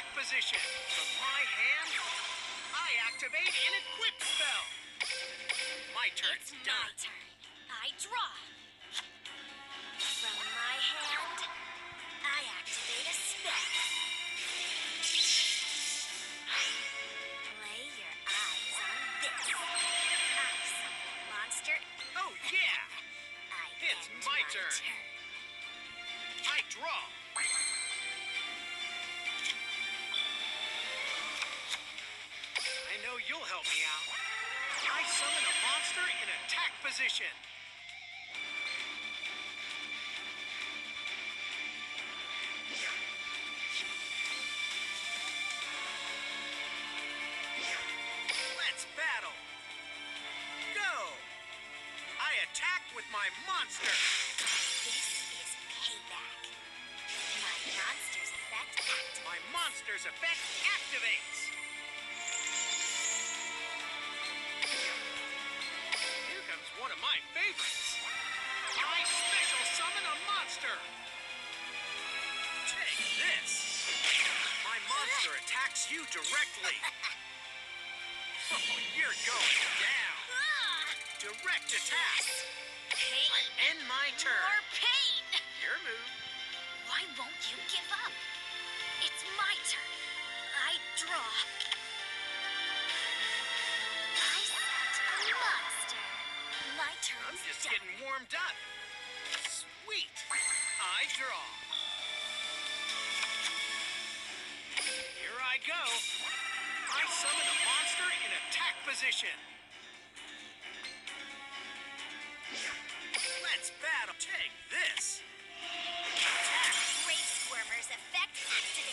attack position. From my hand, I activate an equip spell. My turn. It's my turn. I draw. From my hand, I activate a spell. Lay your eyes on this. I summon a monster. Oh, yeah. It's my turn. I draw. I know you'll help me out. I summon a monster in attack position. Let's battle. Go. I attack with my monster. Monster's effect activates. Here comes one of my favorites. I special summon a monster. Take this. My monster attacks you directly. Oh, you're going down. Direct attack. Pain. I end my turn. More pain. Your move. Why won't you give up? It's my turn. I draw. I set a monster. My turn. I'm just getting warmed up. Sweet. I draw. Here I go. I summon a monster in attack position. Let's battle. Take this. Attack. Grace Squirmer's effect activates.